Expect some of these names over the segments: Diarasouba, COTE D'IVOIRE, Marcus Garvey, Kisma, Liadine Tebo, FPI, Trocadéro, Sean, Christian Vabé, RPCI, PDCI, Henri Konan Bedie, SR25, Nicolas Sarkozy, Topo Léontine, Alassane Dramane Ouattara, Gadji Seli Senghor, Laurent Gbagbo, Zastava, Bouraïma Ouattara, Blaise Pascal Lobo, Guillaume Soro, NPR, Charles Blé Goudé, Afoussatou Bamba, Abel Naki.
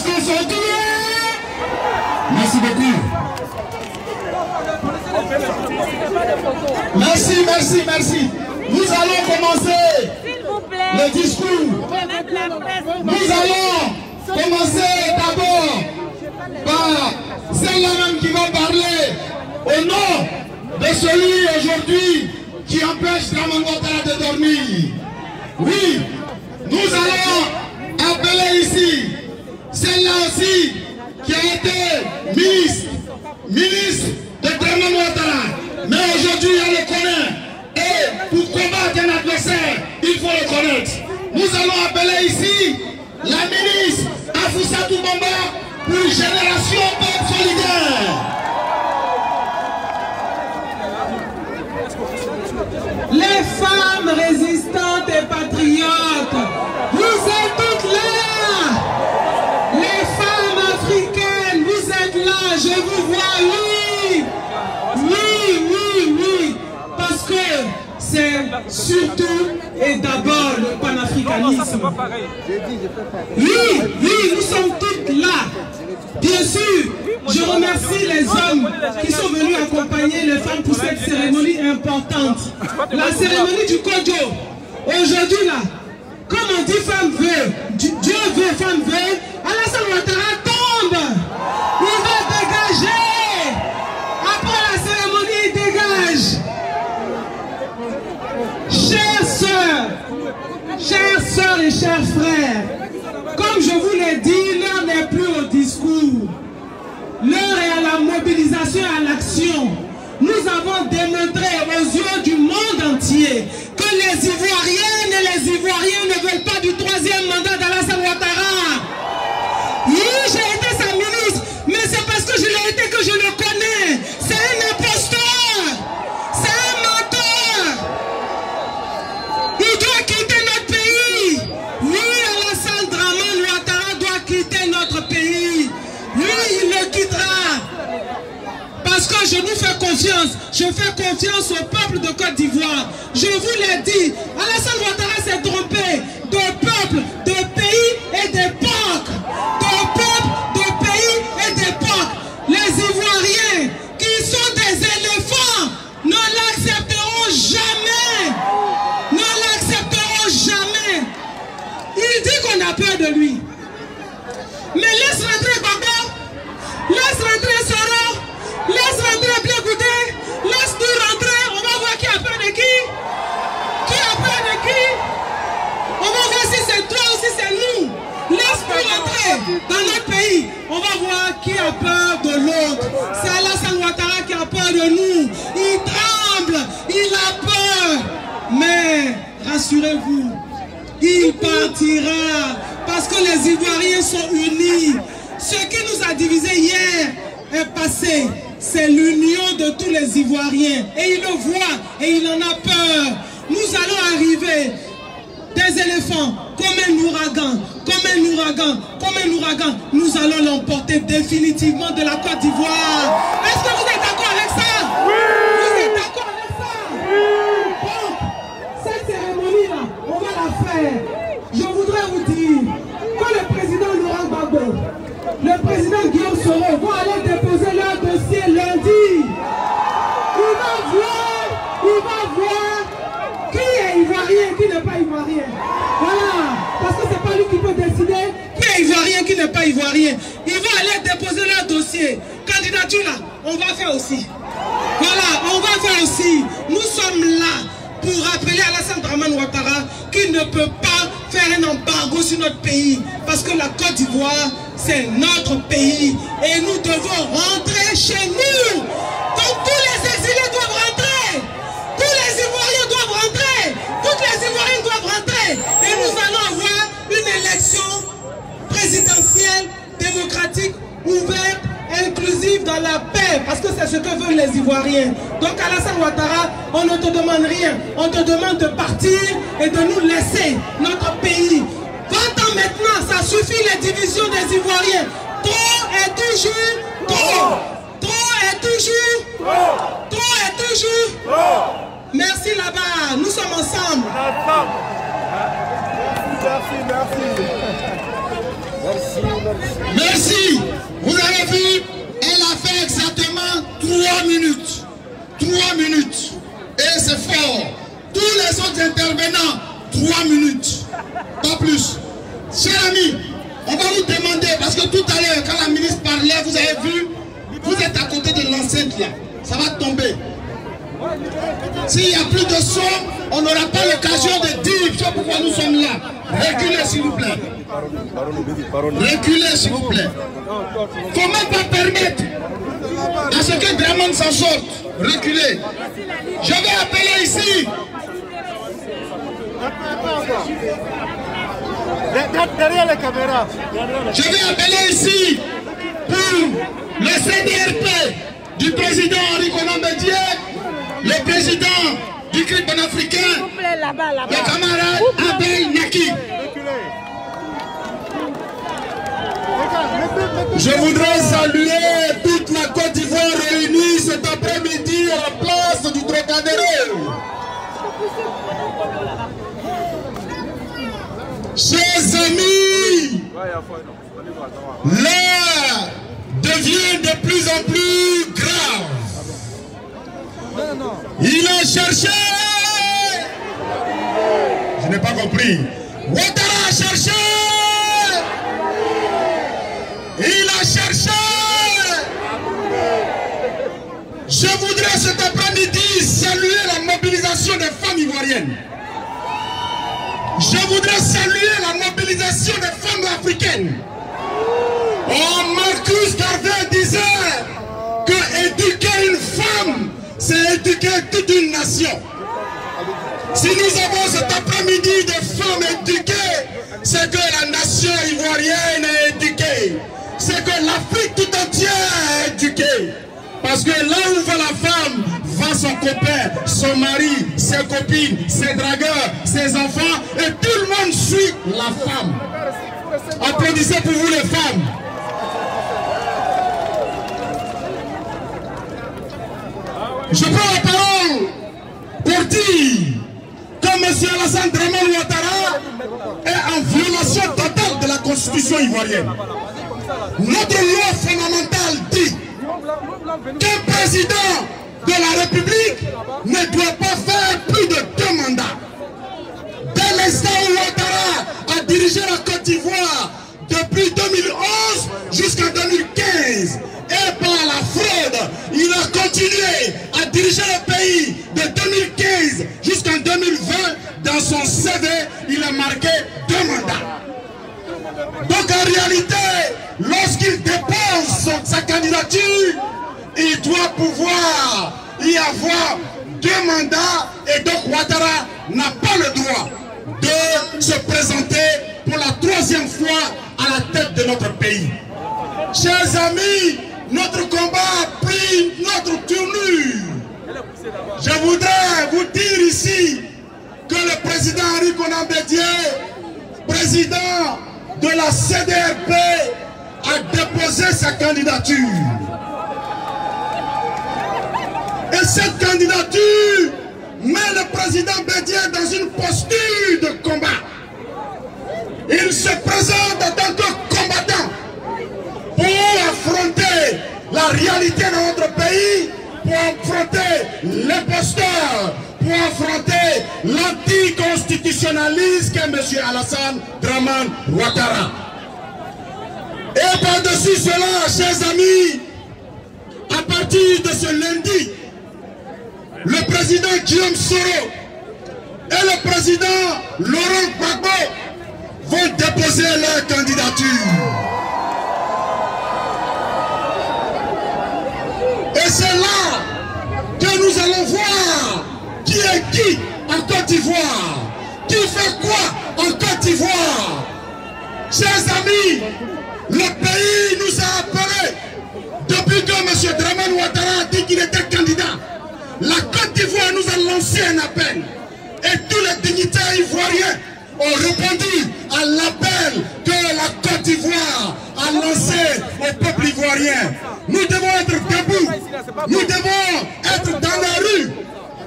Est-ce que c'est qui? Merci beaucoup. Merci, merci, merci. Nous allons commencer le discours. Nous allons commencer d'abord par celle-là même qui va parler au nom de celui aujourd'hui qui empêche Dramane Ouattara de dormir. Oui, nous allons appeler ici celle-là aussi qui a été ministre de Dramane Ouattara. Mais aujourd'hui, on le connaît. Et pour combattre un adversaire, il faut le connaître. Nous allons appeler ici la ministre Afoussatou Bamba pour Génération Peuple Solidaire. Les femmes résistantes et patriotes, vous êtes toutes là. Les femmes africaines, vous êtes là, je vous vois, oui. Oui, oui, oui. Parce que c'est surtout et d'abord le panafricanisme. Oui, oui, nous sommes toutes là. Bien sûr, je remercie les hommes qui sont venus accompagner les femmes pour cette cérémonie importante. La cérémonie du Kodjo. Aujourd'hui là, comme on dit femme veut, Dieu veut, femme veut, Alassane Ouattara tombe. Il va dégager. Après la cérémonie, il dégage. Chères sœurs et chers frères, comme je vous l'ai dit, l'heure n'est plus au discours. L'heure est à la mobilisation et à l'action. Nous avons démontré aux yeux du monde entier que les Ivoiriennes et les Ivoiriens ne veulent pas du troisième mandat d'Alassane Ouattara. Oui, j'ai été sa ministre, mais c'est parce que je l'ai été que je le connais. C'est un imposteur, c'est un menteur. Il doit quitter notre pays. Oui, Alassane Dramane Ouattara doit quitter notre pays. Oui, il le quittera. Parce que je vous fais confiance. Je fais confiance au peuple de Côte d'Ivoire. Je vous l'ai dit, Alassane Ouattara s'est trompé de peuple, de pays et d'époque. De peuple, de pays et d'époque. Les Ivoiriens, qui sont des éléphants, ne l'accepteront jamais. Ne l'accepteront jamais. Il dit qu'on a peur de lui. Mais laisse rentrer Gbagbo, laisse rentrer Soro, laisse rentrer Blé Goudé, laisse nous rentrer, on va voir qui a peur de qui. Qui a peur de qui? On va voir si c'est toi ou si c'est nous. Laisse nous rentrer dans notre pays. On va voir qui a peur de l'autre. C'est Alassane Ouattara qui a peur de nous. Il tremble, il a peur. Mais rassurez-vous, il partira. Parce que les Ivoiriens sont unis. Ce qui nous a divisés hier est passé. C'est l'union de tous les Ivoiriens. Et il le voit et il en a peur. Nous allons arriver des éléphants comme un ouragan. Comme un ouragan. Comme un ouragan. Nous allons l'emporter définitivement de la Côte d'Ivoire. Est-ce que vous êtes d'accord avec ça? Oui. Vous êtes d'accord avec ça? Oui. Bon, cette cérémonie-là, on va la faire. Je voudrais vous dire que le président Laurent Gbagbo, le président Guillaume Soro vont aller déposer leur dossier lundi. Il va voir qui est ivoirien et qui n'est pas ivoirien. Voilà, parce que c'est pas lui qui peut décider qui est ivoirien et qui n'est pas ivoirien. Ils vont aller déposer leur dossier. Candidature là, on va faire aussi. Voilà, on va faire aussi. Nous sommes là pour rappeler à Alassane Dramane Ouattara qu'il ne peut pas faire un embargo sur notre pays. Parce que la Côte d'Ivoire, c'est notre pays. Et nous devons rentrer chez nous. Donc tous les exilés doivent rentrer. Tous les Ivoiriens doivent rentrer. Toutes les Ivoiriennes doivent rentrer. Et nous allons avoir une élection présidentielle, démocratique, ouverte, inclusive, dans la paix, parce que c'est ce que veulent les Ivoiriens. Donc Alassane Ouattara, on ne te demande rien, on te demande de partir et de nous laisser notre pays. 20 ans maintenant, ça suffit les divisions des Ivoiriens. Trop est toujours trop. Trop est toujours trop. Trop est toujours trop. Merci là-bas, nous sommes ensemble. Merci, merci. Merci. Vous avez vu, elle a fait exactement 3 minutes. 3 minutes. Et c'est fort. Tous les autres intervenants, 3 minutes. Pas plus. Chers amis, on va vous demander, parce que tout à l'heure, quand la ministre parlait, vous avez vu, vous êtes à côté de l'enceinte là. Ça va tomber. S'il n'y a plus de son, on n'aura pas l'occasion de dire pourquoi nous sommes là. Reculez s'il vous plaît. Reculez s'il vous plaît. Il ne faut même pas permettre à ce que Dramane s'en sorte. Reculez. Je vais appeler ici. Derrière les caméras. Je vais appeler ici pour le CDRP du président Henri Konan Bedie, le président du CRIP panafricain, le camarade Abel Naki. Je voudrais saluer toute la Côte d'Ivoire réunie cet après-midi à la place du Trocadéro. Chers amis, l'heure devient de plus en plus grave. Il a cherché. Je n'ai pas compris. Ouattara a cherché. Il a cherché. Je voudrais cet après-midi saluer la mobilisation des femmes ivoiriennes. Je voudrais saluer la mobilisation des femmes africaines. Oh, Marcus Garvey disait que éduquer une femme, c'est éduquer toute une nation. Si nous avons cet après-midi des femmes éduquées, c'est que la nation ivoirienne est éduquée. C'est que l'Afrique tout entière est éduquée. Parce que là où va la femme, va son copain, son mari, ses copines, ses dragueurs, ses enfants, et tout le monde suit la femme. Applaudissez pour vous les femmes. Je prends la parole pour dire que M. Alassane Dramane Ouattara est en violation totale de la Constitution ivoirienne. Notre loi fondamentale dit qu'un président de la République ne doit pas faire plus de 2 mandats. Dès l'instant où Ouattara a dirigé la Côte d'Ivoire depuis 2011 jusqu'en 2015, et par la fraude, il a continué à diriger le pays de 2015 jusqu'en 2020. Dans son CV, il a marqué 2 mandats. Donc en réalité, lorsqu'il dépose sa candidature, il doit pouvoir y avoir 2 mandats, et donc Ouattara n'a pas le droit de se présenter pour la 3e fois à la tête de notre pays. Chers amis, notre combat a pris notre tournure. Je voudrais vous dire ici que le président Henri Konan Bedie, président de la CDRP, a déposé sa candidature. Et cette candidature met le président Bedie dans une posture de combat. Il se présente en tant que combattant pour affronter la réalité de notre pays, pour affronter l'imposteur, pour affronter l'anticonstitutionnalisme qu'est M. Alassane Dramane Ouattara. Et par-dessus cela, chers amis, à partir de ce lundi, le président Guillaume Soro et le président Laurent Gbagbo vont déposer leur candidature. Et c'est là que nous allons voir qui est qui en Côte d'Ivoire, qui fait quoi en Côte d'Ivoire. Chers amis, le pays nous a appelés depuis que M. Dramane Ouattara a dit qu'il était candidat. La Côte d'Ivoire nous a lancé un appel, et tous les dignitaires ivoiriens ont répondu à l'appel que la Côte d'Ivoire a lancé au peuple ivoirien. Nous devons être debout, nous devons être dans la rue,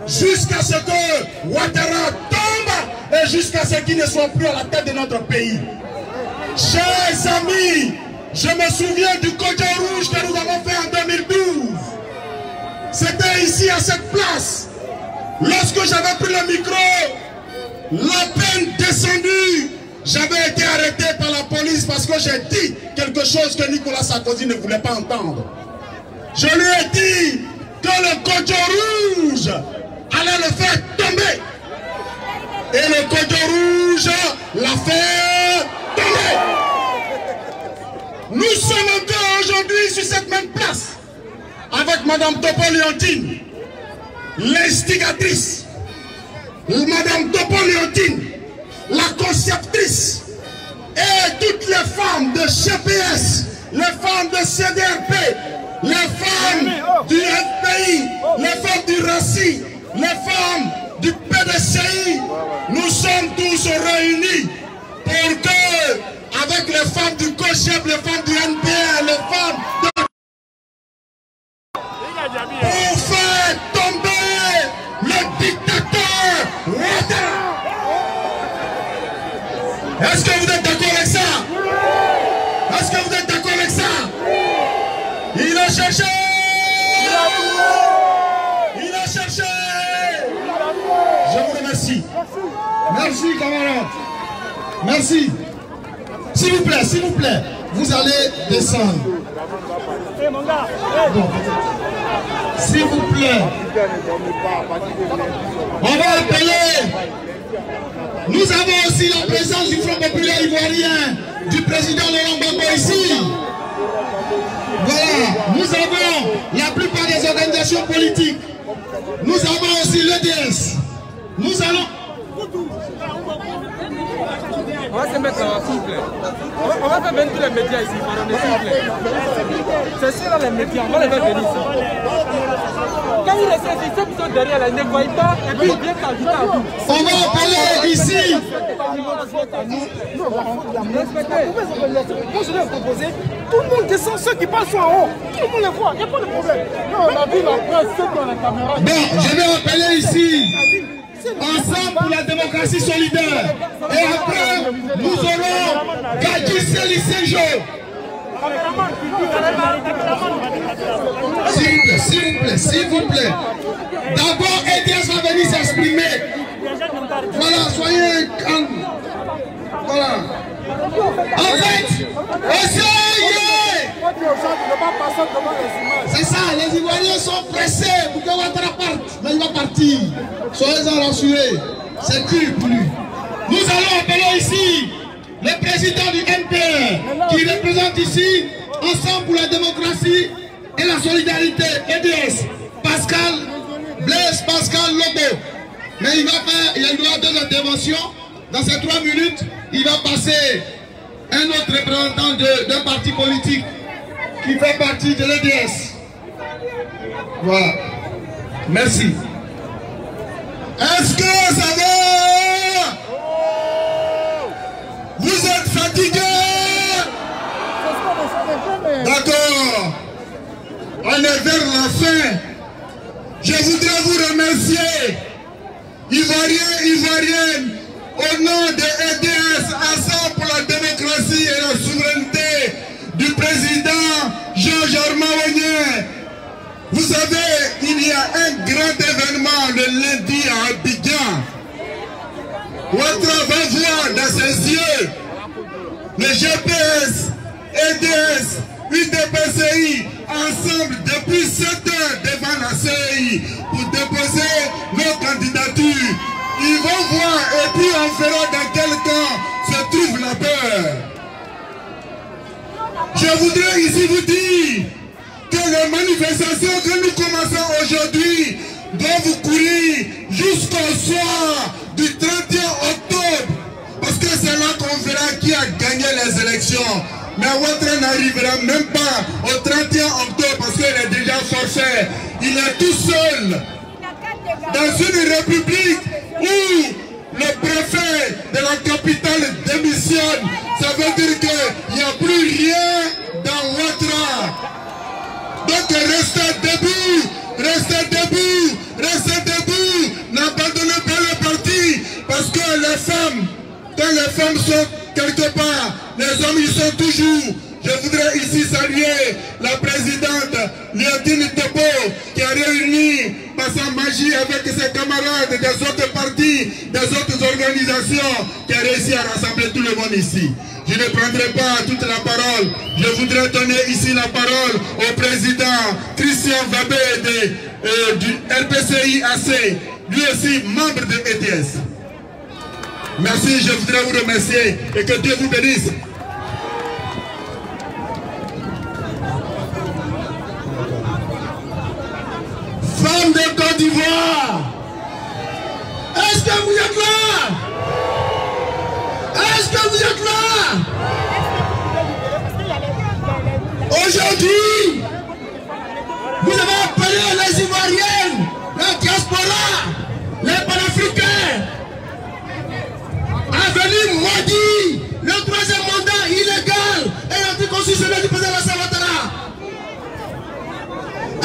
jusqu'à ce que Ouattara tombe et jusqu'à ce qu'il ne soit plus à la tête de notre pays. Chers amis, je me souviens du cordon rouge que nous avons fait en 2012. C'était ici, à cette place. Lorsque j'avais pris le micro, la peine descendue, j'avais été arrêté par la police parce que j'ai dit quelque chose que Nicolas Sarkozy ne voulait pas entendre. Je lui ai dit que le cordon rouge allait le faire tomber. Et le cordon rouge l'a fait tomber. Nous sommes encore aujourd'hui sur cette même place avec Madame Topo Léontine, l'instigatrice, Madame Topo Léontine, la conceptrice, et toutes les femmes de GPS, les femmes de CDRP, les femmes du FPI, les femmes du RACI, les femmes du PDCI, nous sommes tous réunis pour que, avec les femmes du COCHEP, les femmes du NPR, les femmes de... pour faire tomber le dictateur Ouattara. Est-ce que vous êtes d'accord avec ça? Est-ce que vous êtes d'accord avec ça? Il a cherché. Il a cherché. Je vous remercie. Merci, camarades. Merci. S'il vous plaît, s'il vous plaît, vous allez descendre. Bon. S'il vous plaît, on va appeler. Nous avons aussi la présence du Front populaire ivoirien, du président Laurent Gbagbo ici. Voilà, nous avons la plupart des organisations politiques. Nous avons aussi l'EDS. Nous allons... On va se mettre en souple. On va faire venir tous les médias ici. C'est sûr, les médias, on va les faire venir ici. Quand ils restent ici, ceux qui sont derrière, ils ne voient pas et puis ils viennent s'ajouter à vous. On va appeler ici. Respectez. Moi, je vais vous proposer. Tout le monde descend, ceux qui passent sont en haut. Tout le monde les voit, il n'y a pas de problème. Là, on a vu la presse, ceux qui ont la caméra. Bon, je vais appeler ici. Ensemble pour la démocratie solidaire. Et après, nous aurons Gadjissé Lisséjo. S'il vous plaît, s'il vous plaît, s'il vous plaît. D'abord, EDS va venir s'exprimer. Voilà, soyez calme. Voilà. En fait, essayez. C'est ça, les Ivoiriens sont pressés pour que Ouattara parte. Mais il va partir. Soyez-en rassurés. C'est cool pour lui. Nous allons appeler ici le président du NPR qui représente ici Ensemble pour la démocratie et la solidarité, EDS, Pascal, Blaise Pascal Lobo. Mais il va faire, il doit donner l'intervention. Dans ces 3 minutes, il va passer un autre représentant d'un parti politique qui fait partie de l'EDS. Voilà. Merci. Est-ce que ça va? Vous êtes fatigués? D'accord. On est vers la fin. Je voudrais vous remercier, Ivoiriens, Ivoiriennes, au nom de EDS, Ensemble pour la démocratie et la souveraineté du président Jean-Germain Ouagné. Vous savez, il y a un grand événement le lundi à Abidjan. Ouattara va voir dans ses yeux le GPS, EDS, UDPCI, ensemble depuis 7 heures devant la CI pour déposer nos candidatures. Ils vont voir et puis on verra dans quel camp se trouve la peur. Je voudrais ici vous dire que les manifestations que nous commençons aujourd'hui doivent courir jusqu'au soir du 31 octobre. Parce que c'est là qu'on verra qui a gagné les élections. Mais Ouattara n'arrivera même pas au 31 octobre parce qu'il est déjà forfait. Il est tout seul dans une république où le préfet de la capitale démissionne. Ça veut dire qu'il n'y a plus rien dans Ouattara. Donc restez debout, restez debout, restez debout. N'abandonnez pas le parti parce que les femmes, quand les femmes sont quelque part les hommes y sont toujours. Je voudrais ici saluer la présidente Liadine Tebo qui a réuni par sa magie avec ses camarades des autres partis, des autres organisations, qui a réussi à rassembler tout le monde ici. Je ne prendrai pas toute la parole. Je voudrais donner ici la parole au président Christian Vabé du RPCI AC, lui aussi membre de EDS. Merci, je voudrais vous remercier et que Dieu vous bénisse. Femmes de Côte d'Ivoire, est-ce que vous êtes là? Est-ce que vous êtes là? Aujourd'hui, vous avez appelé les Ivoiriennes, la diaspora, les panafricains à venir maudire le troisième mandat illégal et anticonstitutionnel du président Alassane Ouattara.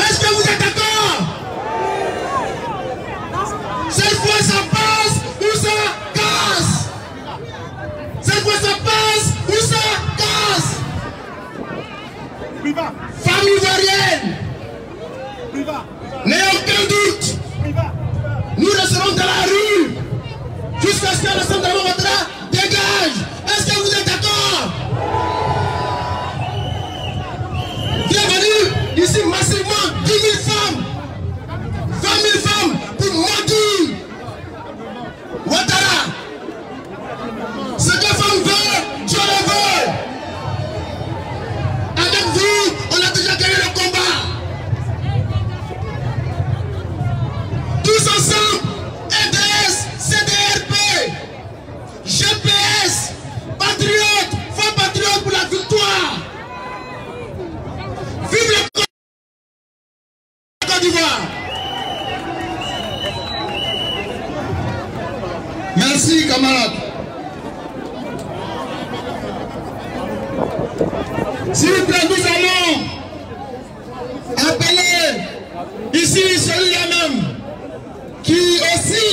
Est-ce que vous êtes d'accord? Cette fois ça passe ou ça casse. Cette fois ça passe ou ça casse. Femme ivoirienne, n'ayez aucun doute, nous resterons dans la rue jusqu'à ce que Alassane Dramane Ouattara dégage. Est-ce que vous êtes d'accord? Bienvenue ici massivement 10 000 femmes, 20 000 femmes pour maudire Ouattara. Ce que femme veut, Dieu le veut. Avec vous, on a déjà gagné le combat. Tous ensemble, EDS, CDRP, GPS, patriotes, femmes patriotes pour la victoire. Vive la Côte d'Ivoire. Merci, camarades. S'il vous plaît, nous allons appeler ici celui-là même qui aussi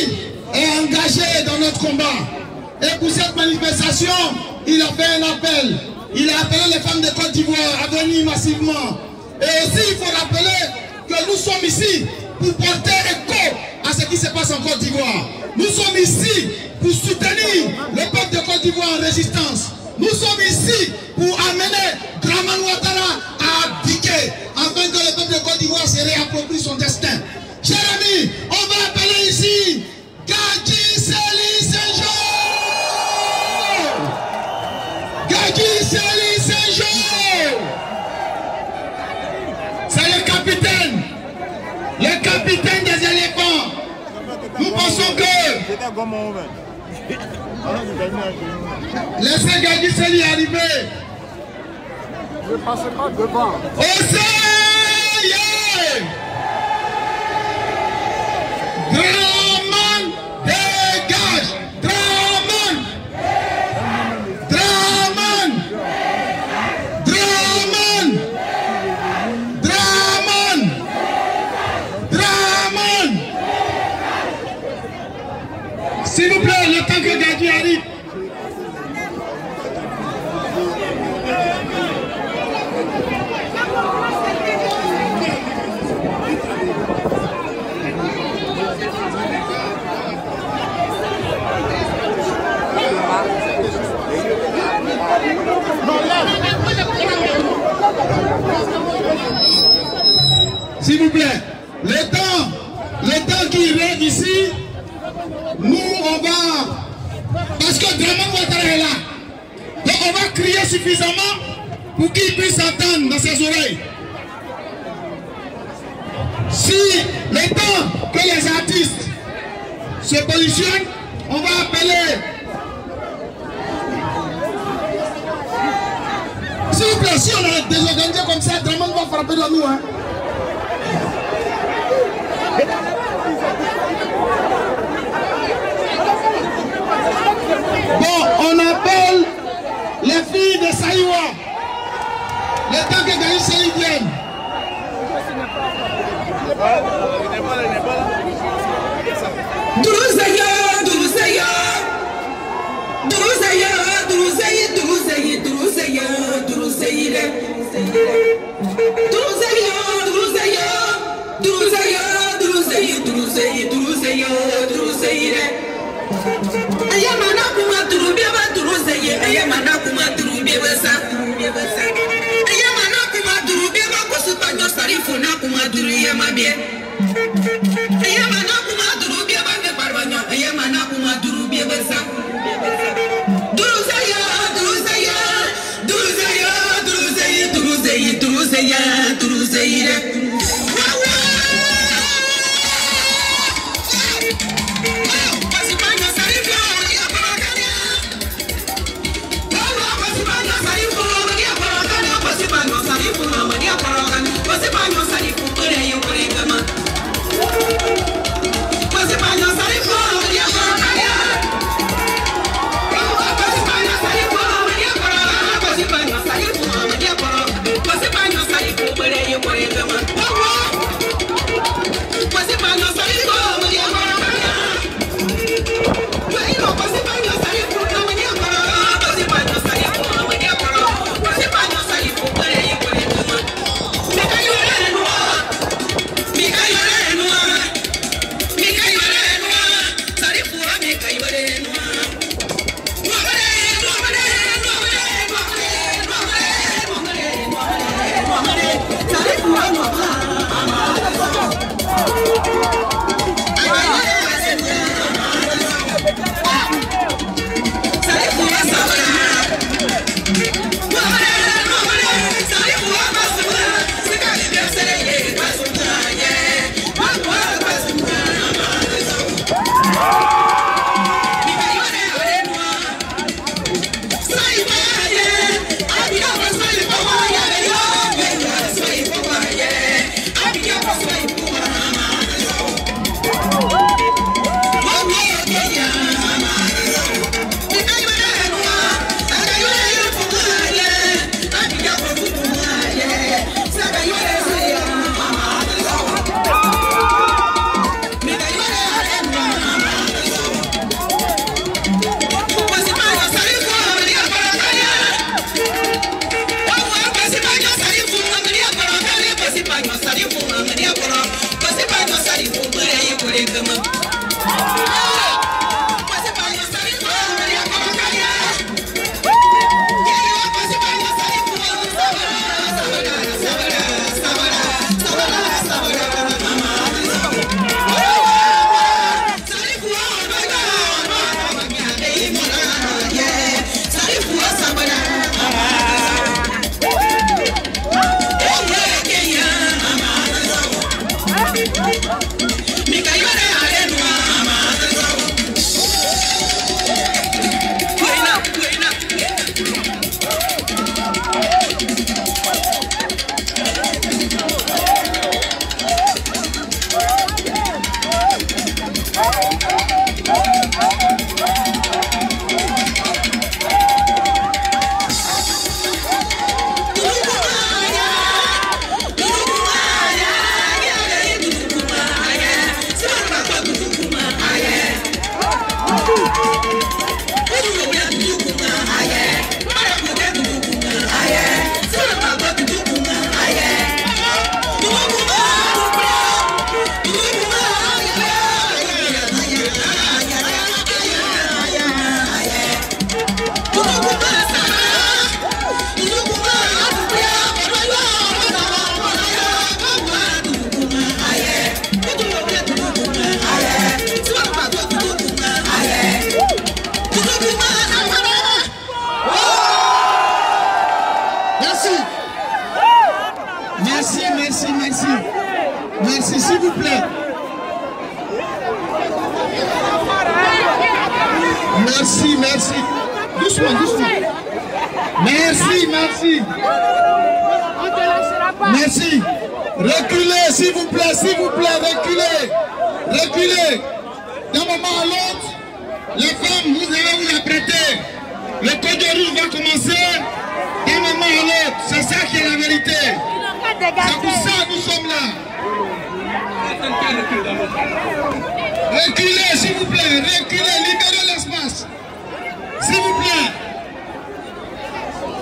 est engagé dans notre combat. Et pour cette manifestation, il a fait un appel. Il a appelé les femmes de Côte d'Ivoire à venir massivement. Et aussi, il faut rappeler que nous sommes ici pour porter écho à ce qui se passe en Côte d'Ivoire. Nous sommes ici pour soutenir le peuple de Côte d'Ivoire en résistance. Nous sommes ici pour amener Dramane Ouattara à abdiquer afin que le peuple de Côte d'Ivoire se réapproprie son destin. Chers amis, on va appeler ici Gadji Seli Senghor. Gadji Seli Senghor. C'est le capitaine des éléphants. Nous pensons que laissez Gadji Seli arriver. Je ne passe pas devant. Essayez Dramane, dégage. Dramane, Dramane, Dramane, Dramane, Dramane. S'il vous plaît, le temps que Gadji arrive. S'il vous plaît, le temps qui règne ici, nous on va, parce que Dramane Ouattara est là, donc on va crier suffisamment pour qu'il puisse entendre dans ses oreilles. Si le temps que les artistes se positionnent, on va appeler. S'il vous plaît, si on est désorganisé comme ça, Dramane va frapper dans nous, hein. Bon, on appelle les filles de Saïwa. Le temps que Gadji Seli vienne. Dourouzeya, Dourouzeya, Dourouzeya, Dourouzeya, Dourouzeya, Dourouzeya.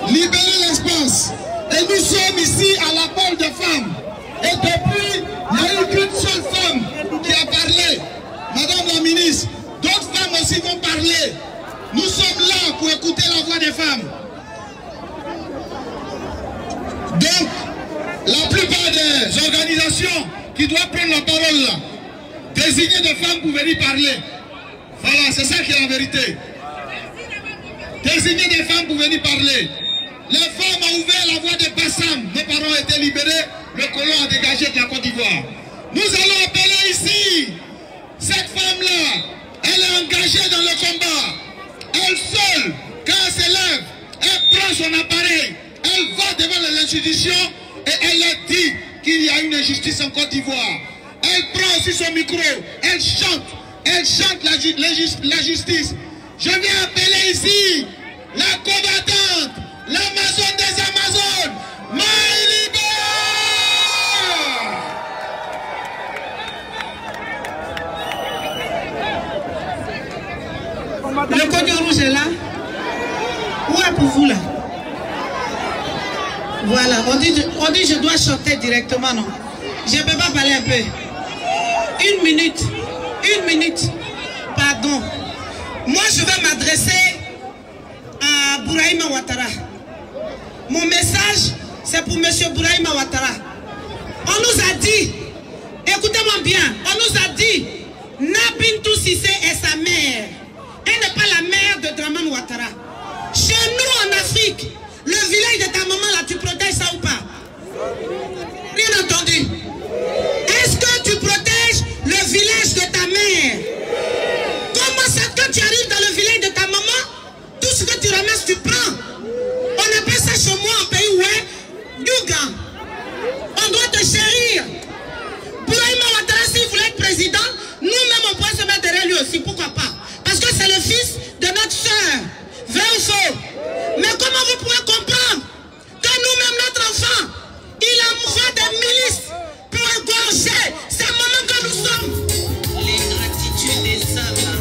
Libérez l'espace. Et nous sommes ici à l'appel des femmes. Et depuis, il n'y a eu qu'une seule femme qui a parlé. Madame la ministre, d'autres femmes aussi vont parler. Nous sommes là pour écouter la voix des femmes. Donc, la plupart des organisations qui doivent prendre la parole là, désigner des femmes pour venir parler. Voilà, c'est ça qui est la vérité. Désigner des femmes pour venir parler. Les femmes ont ouvert la voie des Bassam. Nos parents ont été libérés, le colon a dégagé de la Côte d'Ivoire. Nous allons appeler ici. Cette femme-là, elle est engagée dans le combat. Elle seule, quand elle se lève, elle prend son appareil. Elle va devant les institutions et elle leur dit qu'il y a une injustice en Côte d'Ivoire. Elle prend aussi son micro, elle chante la justice. Je viens appeler ici la combattante, l'Amazone des Amazones, Maïliba. Le code rouge est là. Où est pour vous là? Voilà, on dit je dois chanter directement, non? Je ne peux pas parler un peu. Une minute, pardon. Moi, je vais m'adresser à Bouraïma Ouattara. Mon message, c'est pour M. Bouraïma Ouattara. On nous a dit, écoutez-moi bien, on nous a dit, Nabintou Sissé est sa mère. Elle n'est pas la mère de Dramane Ouattara. Chez nous, en Afrique, le village de ta maman, là, tu protèges ça ou pas? Bien entendu. Est-ce que tu protèges le village de ta mère? Comment ça, quand tu arrives dans le village de ta maman, tout ce que tu ramasses, tu prends? On appelle ça chez moi, en pays où est Nougan. On doit te chérir. Bouraïma Ouattara, s'il voulait être président, nous-mêmes, on pourrait se mettre derrière lui aussi. Pourquoi pas? Parce que c'est le fils de notre soeur. Vrai ou faux? Mais comment vous pouvez comprendre que nous-mêmes, notre enfant, il a envoyé des milices pour égorger ces moments que nous sommes? L'ingratitude des hommes.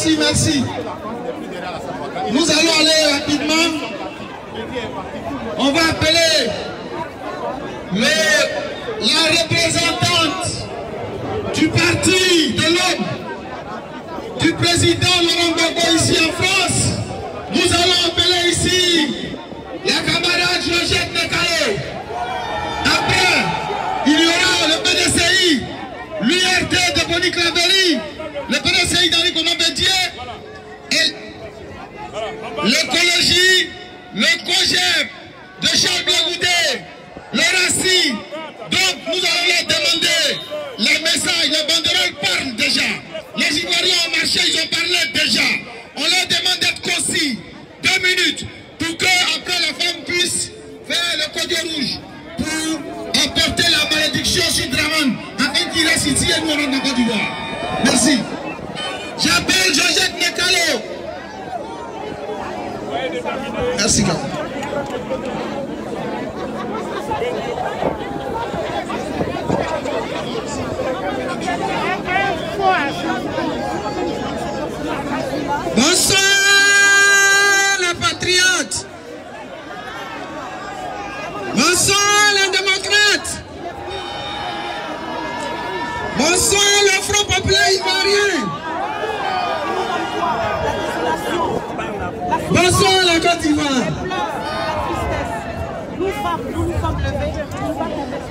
Merci, merci. Nous allons aller rapidement. On va appeler la représentante du parti de l'homme, du président Laurent Gbagbo ici en France. Nous allons appeler ici la camarade Georgette Nekalé. Après, il y aura le PDCI, l'URT de Boni Claverie, le PDCI d'Henri Konan Bedie, l'écologie, le projet de Charles Blé Goudé, le RACI. Donc nous allons leur demander les messages, les banderoles parlent déjà. Les Ivoiriens ont marché, ils ont parlé déjà. On leur demande d'être concis, 2 minutes, pour qu'après la femme puisse faire le code rouge, pour apporter la malédiction sur Dramane, afin qu'il reste ici et nous rentre en Côte d'Ivoire. Merci. J'appelle Georgette Nekalé. Merci, Gab. Bonsoir, les patriotes. Bonsoir, les démocrates. Bonsoir, le Front populaire ivoirien. Bonsoir la Côte d'Ivoire.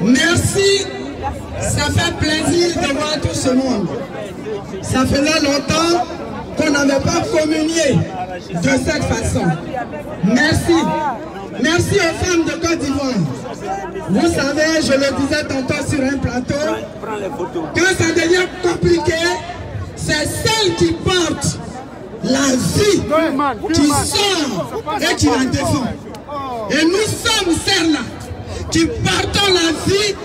Merci, ça fait plaisir de voir tout ce monde. Ça faisait longtemps qu'on n'avait pas communié de cette façon. Merci, merci aux femmes de Côte d'Ivoire. Vous savez, je le disais tantôt sur un plateau, quand ça devient compliqué, c'est celles qui portent la vie qui sort et qui la défend. Et nous sommes celles-là qui partons la vie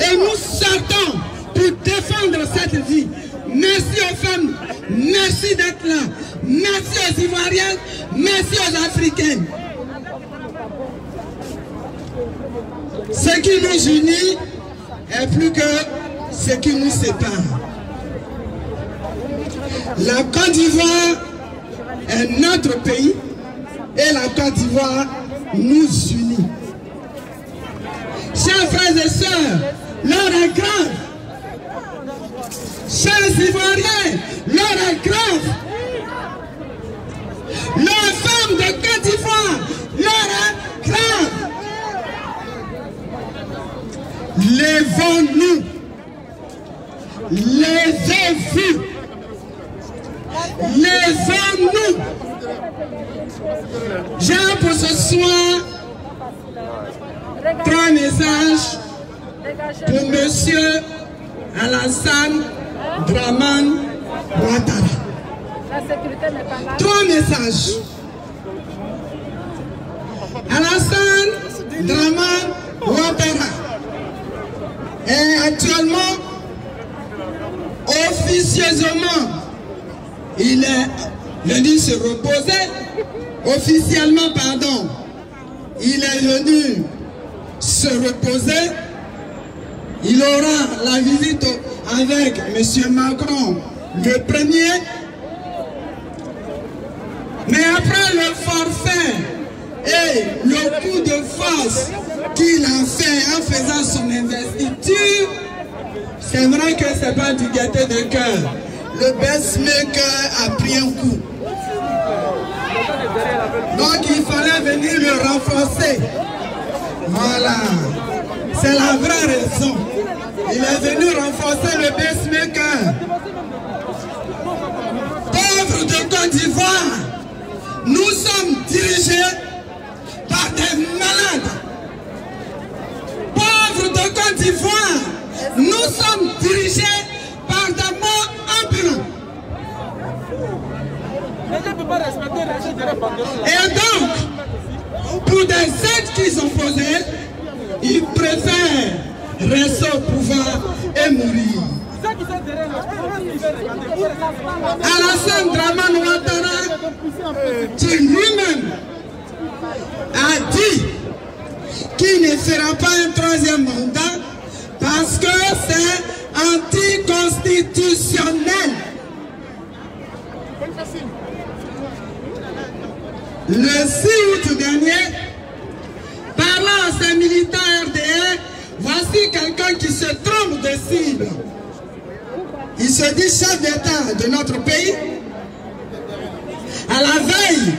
et nous sortons pour défendre cette vie. Merci aux femmes, merci d'être là, merci aux Ivoiriennes, merci aux Africaines. Ce qui nous unit est plus que ce qui nous sépare. La Côte d'Ivoire est notre pays et la Côte d'Ivoire nous unit. Chers frères et sœurs, l'heure est grave. Chers Ivoiriens, l'heure est grave. Les femmes de Côte d'Ivoire, l'heure est grave. Levons-nous. Levez-vous. Levons-nous. J'ai pour ce soir 3 messages pour monsieur Alassane Dramane Ouattara. 3 messages. Alassane Dramane Ouattara est actuellement officieusement, il est venu se reposer, officiellement, pardon. Il est venu se reposer. Il aura la visite avec M. Macron, le premier. Mais après le forfait et le coup de force qu'il a fait en faisant son investiture, c'est vrai que ce n'est pas du gâteau de cœur. Le best-maker a pris un coup. Donc il fallait venir le renforcer. Voilà. C'est la vraie raison. Il est venu renforcer le best-maker. Pauvres de Côte d'Ivoire, nous sommes dirigés par des malades. Pauvres de Côte d'Ivoire, nous sommes dirigés par des morts. Et donc, pour des actes qu'ils ont posés, ils préfèrent rester au pouvoir et mourir. Alassane Dramane Ouattara, qui lui-même a dit qu'il ne fera pas un 3e mandat parce que c'est anticonstitutionnel. Le 6 août dernier, parlant à ses militants RDE, voici quelqu'un qui se trompe de cible. Il se dit chef d'État de notre pays. À la veille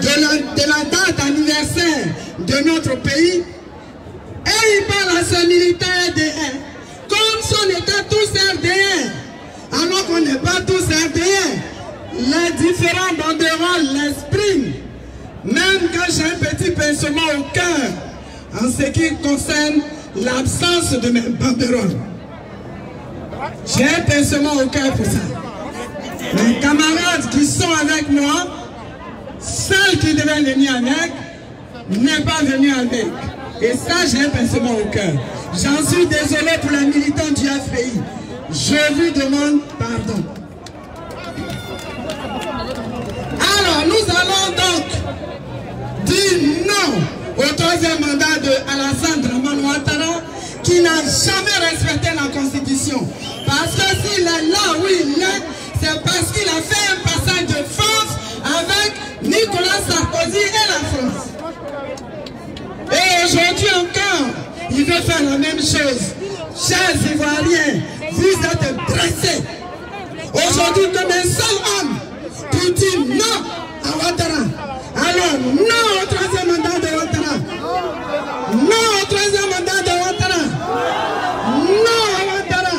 de la date anniversaire de notre pays, et il parle à ses militants RDE, comme si on était tous RDE, alors qu'on n'est pas tous RDE. Les différents banderoles l'expriment, même quand j'ai un petit pincement au cœur en ce qui concerne l'absence de mes banderoles. J'ai un pincement au cœur pour ça. Mes camarades qui sont avec moi, celles qui devaient venir avec, n'est pas venue avec. Et ça, j'ai un pincement au cœur. J'en suis désolé pour les militants du FPI. Je vous demande pardon. Alors, nous allons donc dire non au troisième mandat de Alassane Dramane Ouattara, qui n'a jamais respecté la Constitution. Parce que s'il est là où il est, c'est parce qu'il a fait un passage de force avec Nicolas Sarkozy et la France. Et aujourd'hui encore, il veut faire la même chose. Chers Ivoiriens, vous êtes pressés aujourd'hui comme un seul homme pour dire non à Ouattara. Alors, non au troisième mandat de Ouattara. Non au troisième mandat de Ouattara. Non à Ouattara.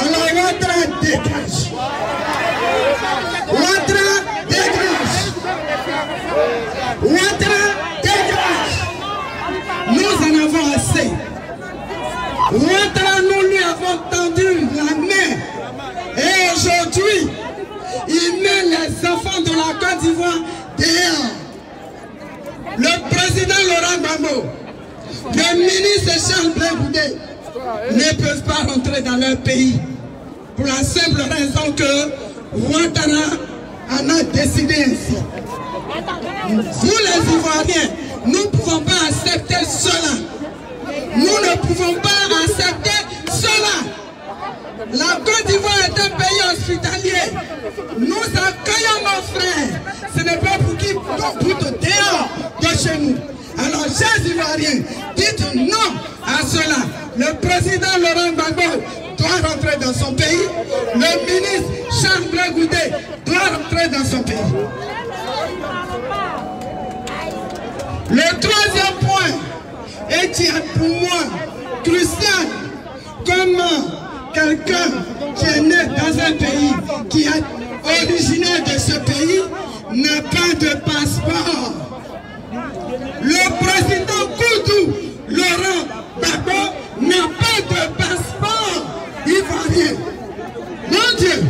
Alors, Ouattara dégage. Ouattara dégage. Ouattara dégage. Nous en avons assez. Ouattara, nous lui avons tendu la main. Et aujourd'hui, il met les enfants de la Côte d'Ivoire dehors. Le président Laurent Gbagbo, le ministre Charles Blé Goudé ne peuvent pas rentrer dans leur pays pour la simple raison que Ouattara en a décidé ainsi. Vous les Ivoiriens, nous ne pouvons pas accepter cela. Nous ne pouvons pas accepter cela. La Côte d'Ivoire est un pays hospitalier. Nous accueillons nos frères. Ce n'est pas pour qu'ils boutent dehors de chez nous. Alors, chers Ivoiriens, dites non à cela. Le président Laurent Gbagbo doit rentrer dans son pays. Le ministre Charles Blé Goudé doit rentrer dans son pays. Le troisième point est pour moi crucial. Comment quelqu'un qui est né dans un pays, qui est originaire de ce pays, n'a pas de passeport. Le président Koudou, Laurent Gbagbo, n'a pas de passeport ivoirien. Mon Dieu!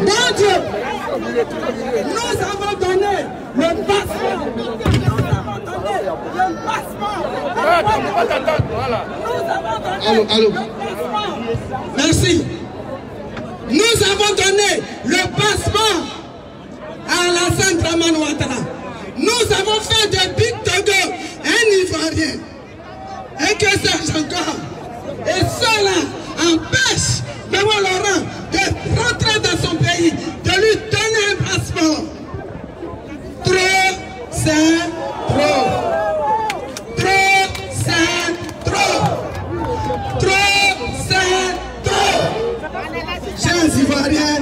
Mon Dieu! Nous avons donné le passeport. Allô. Merci. Nous avons donné le passeport à Alassane Dramane Ouattara. Nous avons fait de Big Togo un Ivoirien. Et que sais-je encore? Et cela empêche Maman Laurent de rentrer dans son pays, de lui donner un passeport. Trop, c'est trop. Chers Ivoiriens,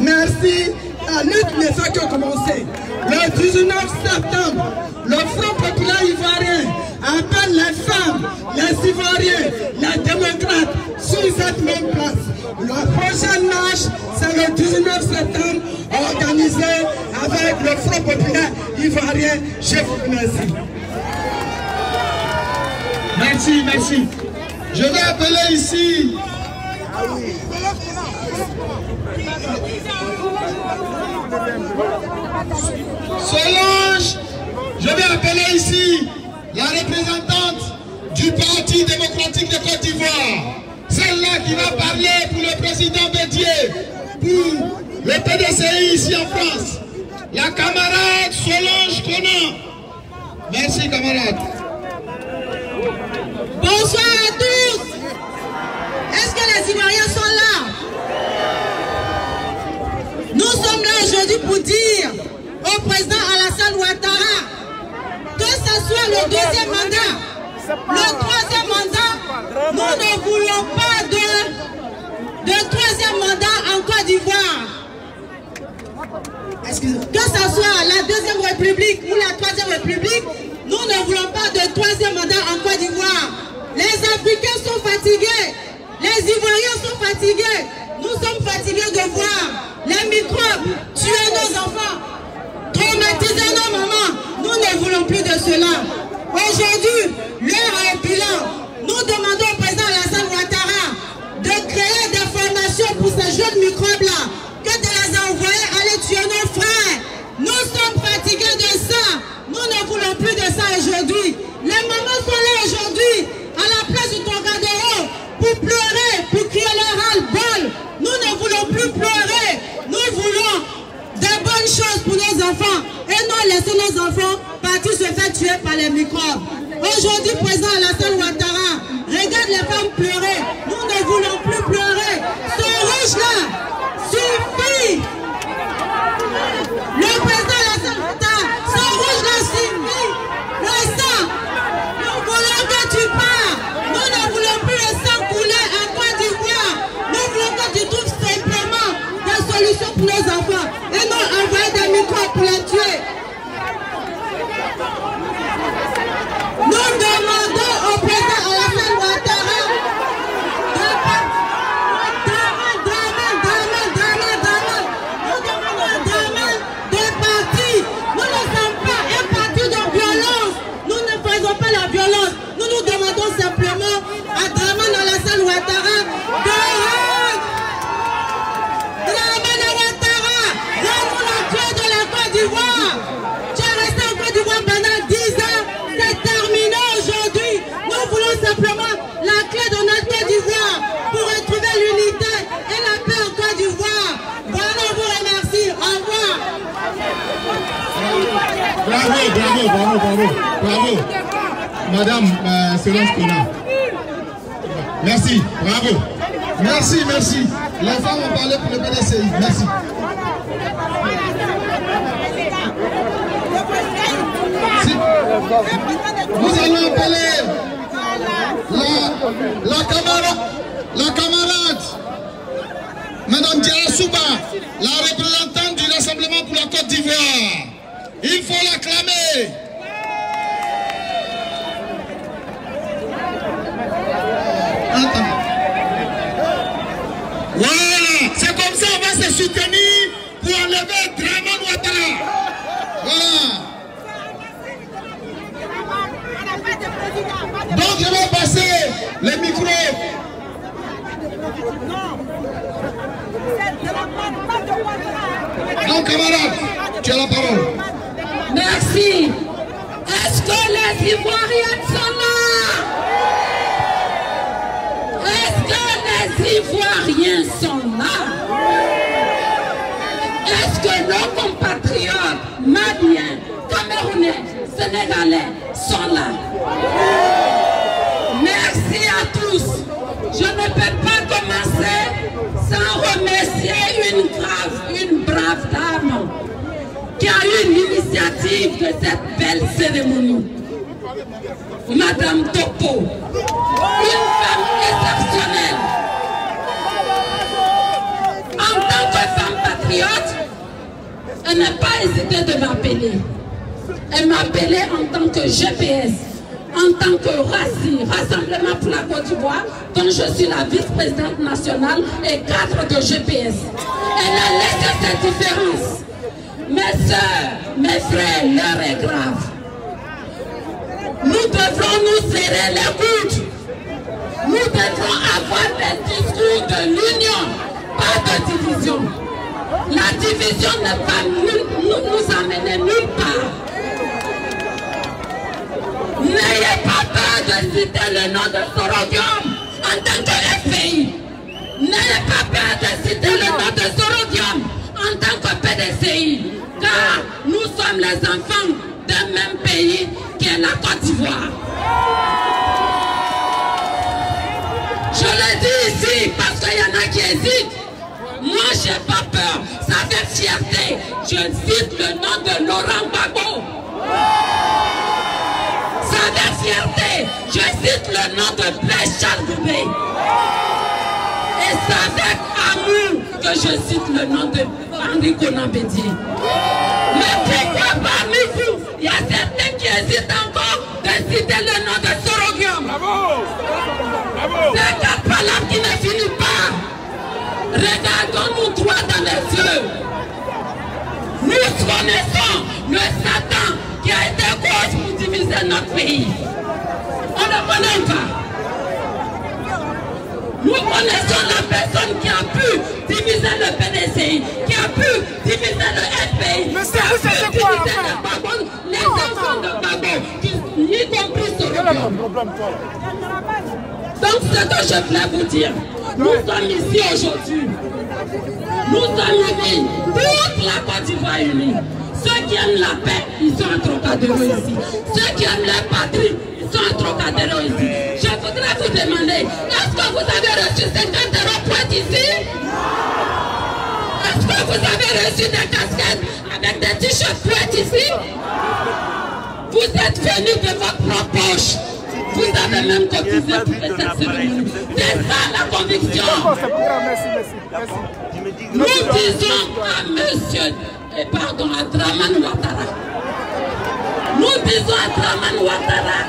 merci. La lutte ne fait que commencer. Le 19 septembre, le Front populaire ivoirien appelle les femmes, les Ivoiriens, les démocrates sur cette même place. La prochaine marche, c'est le 19 septembre, organisé avec le Front populaire ivoirien. Je vous remercie. Merci, merci. Je vais appeler ici. Solange, je vais appeler ici la représentante du Parti démocratique de Côte d'Ivoire, celle-là qui va parler pour le président Bédier, pour le PDCI ici en France, la camarade Solange Konan. Merci camarade. Bonsoir à tous. Est-ce que les Ivoiriens sont là? Nous sommes là aujourd'hui pour dire le deuxième mandat, le troisième mandat. Nous ne voulons pas de troisième mandat en Côte d'Ivoire. Que ce soit la deuxième république ou la troisième république, nous ne voulons pas de troisième mandat en Côte d'Ivoire. Les Africains sont fatigués, les Ivoiriens sont fatigués. Nous sommes fatigués de voir les microbes tuer nos enfants, traumatiser nos mamans. Nous ne voulons plus de cela. Aujourd'hui, l'heure est bilan. Nous demandons au président Alassane Ouattara de créer des formations pour ces jeunes microbes-là, que de les envoyer aller tuer nos frères. Nous sommes fatigués de ça. Nous ne voulons plus de ça aujourd'hui. Les mamans sont là aujourd'hui, à la place du Trocadéro, pour pleurer, pour crier leur ras-le-bol. Nous ne voulons plus pleurer. Nous voulons de bonnes choses pour nos enfants et non laisser nos enfants partir se faire tuer par les microbes. Aujourd'hui, président Alassane Ouattara, regarde les femmes pleurer. Nous ne voulons plus pleurer. Ce rouge-là suffit. Le président Alassane Ouattara, ce rouge-là suffit. Le sang, nous voulons que tu pars. Nous ne voulons plus le sang couler à Côte d'Ivoire. Nous voulons que tu trouves simplement des solutions pour nos enfants et non envoyer des microbes pour les tuer. Nous demandons au président Alassane Ouattara de partir. Nous ne sommes pas un parti de violence. Nous ne faisons pas la violence. Nous nous demandons simplement à Dramane Alassane Ouattara de rendre. Dramane Ouattara, rends-nous la clé de la Côte d'Ivoire. Tu es resté en Côte d'Ivoire pendant 10 ans. C'est terminé aujourd'hui. Nous voulons simplement la clé de notre Côte d'Ivoire pour retrouver l'unité et la paix en Côte d'Ivoire. Voilà, vous remercie. Au revoir. Bravo. Madame Solange Konan. Merci, bravo. Merci. Les femmes ont parlé pour le PDCI. Merci. Nous allons appeler la camarade, Madame Diarasouba, la représentante du Rassemblement pour la Côte d'Ivoire. Il faut l'acclamer. Voilà, c'est comme ça on va se soutenir pour enlever Dramane Ouattara. Voilà. Donc je vais passer les micros. Non, camarade, tu as la parole. Merci. Est-ce que les Ivoiriennes sont là? Est-ce que les Ivoiriens sont là? Est-ce que nos compatriotes maliens, camerounais, sénégalais sont là? Merci à tous. Je ne peux pas commencer sans remercier une brave dame qui a eu l'initiative de cette belle cérémonie. Madame Topo, une femme exceptionnelle. En tant que femme patriote, elle n'a pas hésité de m'appeler. Elle m'appelait en tant que GPS, en tant que RACI, Rassemblement pour la Côte d'Ivoire, dont je suis la vice-présidente nationale et cadre de GPS. Elle a laissé cette différence. Mes soeurs, mes frères, l'heure est grave. Nous devons nous serrer les coudes. Nous devons avoir des discours de l'union, pas de division. La division ne va nous amener nulle part. N'ayez pas peur de citer le nom de Soro Guillaume en tant que FPI. N'ayez pas peur de citer le nom de Soro Guillaume en tant que PDCI. Car nous sommes les enfants d'un même pays qui est la Côte d'Ivoire. Je le dis ici parce qu'il y en a qui hésitent. Moi, je n'ai pas peur. Ça fait fierté. Je cite le nom de Laurent Gbagbo. trouver. Et c'est avec amour que je cite le nom de Henri Konan Bedie. Mais pourquoi parmi vous, il y a certains qui hésitent encore de citer le nom de Soro Guillaume? C'est quatre palabres qui ne finissent pas. Regardons-nous droit dans les yeux. Nous connaissons le Satan qui a été cause pour diviser notre pays. On ne connaît pas. Nous connaissons la personne qui a pu diviser le PDCI, qui a pu diviser le FPI, qui a pu diviser le Gbagbo, les enfants de Gbagbo, y compris ce problème. Donc ce que je voulais vous dire, nous sommes ici aujourd'hui. Nous sommes unis, toute la Côte d'Ivoire unie. Ceux qui aiment la paix, ils sont un Trocadéro ici. Ceux qui aiment la patrie, ils sont un Trocadéro ici. Je voudrais vous demander, est-ce que vous avez reçu 50 € pour être ici? Est-ce que vous avez reçu des casquettes avec des t-shirts pour être ici? Vous êtes venus de votre propre poche. Vous avez même cotisé pour cette cérémonie. C'est ça la conviction. Nous disons à monsieur, et pardon, à Dramane Ouattara. Nous disons à Dramane Ouattara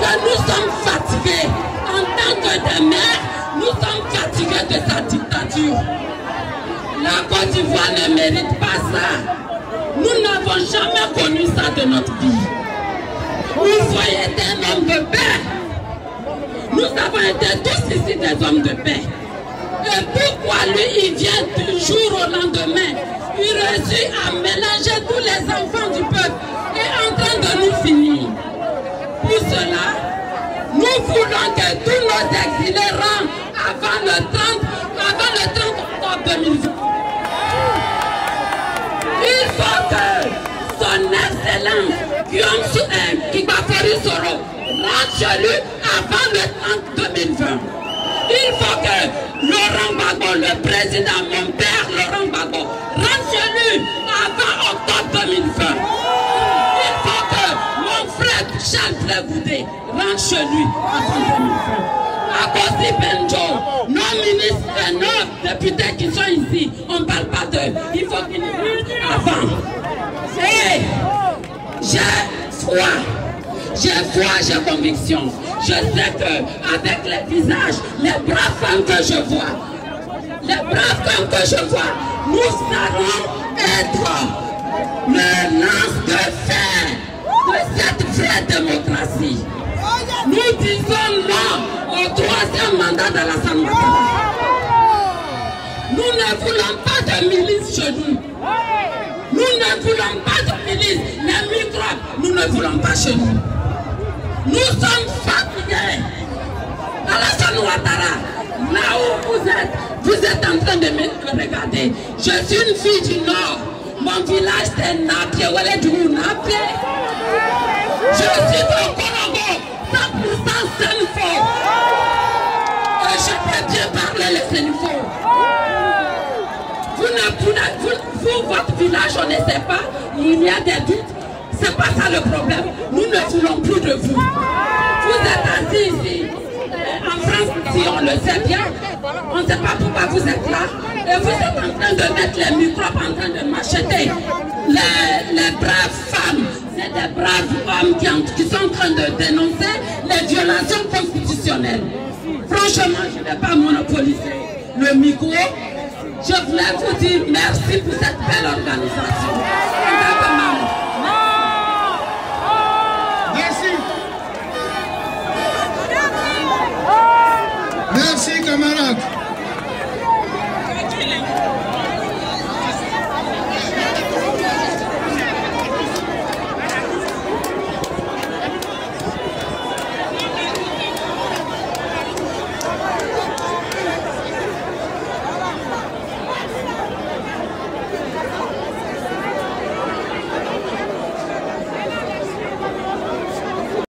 que nous sommes fatigués. En tant que des maires, nous sommes fatigués de sa dictature. La Côte d'Ivoire ne mérite pas ça. Nous n'avons jamais connu ça de notre vie. Vous voyez des hommes de paix. Nous avons été tous ici des hommes de paix. Et pourquoi lui, il vient du jour au lendemain? Il réussit à mélanger tous les enfants du peuple et en train de nous finir. Pour cela, nous voulons que tous nos exilés rentrent avant le 30 octobre 2020. Il faut que son excellence Kigbafori Soro rentre chez lui avant le 30 2020. Il faut que Laurent Gbagbo, le président, mon père Laurent Gbagbo, rentre chez lui avant octobre 2020. Il faut que mon frère Charles Blé Goudé rentre chez lui avant 2020. À cause des Benjo, nos ministres et nos députés qui sont ici, on ne parle pas d'eux. Il faut qu'ils rentrent avant. J'ai foi, j'ai conviction. Je sais qu'avec les visages, les braves femmes que je vois, nous allons être le lance de fer de cette vraie démocratie. Nous disons non au troisième mandat d'Alassane Ouattara. Nous ne voulons pas de milice chez nous. Nous ne voulons pas de milice, les microbes, nous ne voulons pas chez nous. Nous sommes fatigués. Alassane Ouattara, là où vous êtes en train de me regarder. Je suis une fille du Nord. Mon village, c'est Napié. Où est-ce que Napié? Je suis au Congo, 100% Sénifo. Et je peux bien parler le Sénifo. Vous, votre village, on ne sait pas, il y a des doutes, c'est pas ça le problème. Nous ne voulons plus de vous. Vous êtes assis ici, en France, si on le sait bien, on ne sait pas pourquoi vous êtes là. Et vous êtes en train de mettre les microbes, en train de macheter. Les braves femmes, c'est des braves hommes qui sont en train de dénoncer les violations constitutionnelles. Franchement, je n'ai pas monopolisé le micro. Je voulais vous dire merci pour cette belle organisation. Merci. Merci, camarades.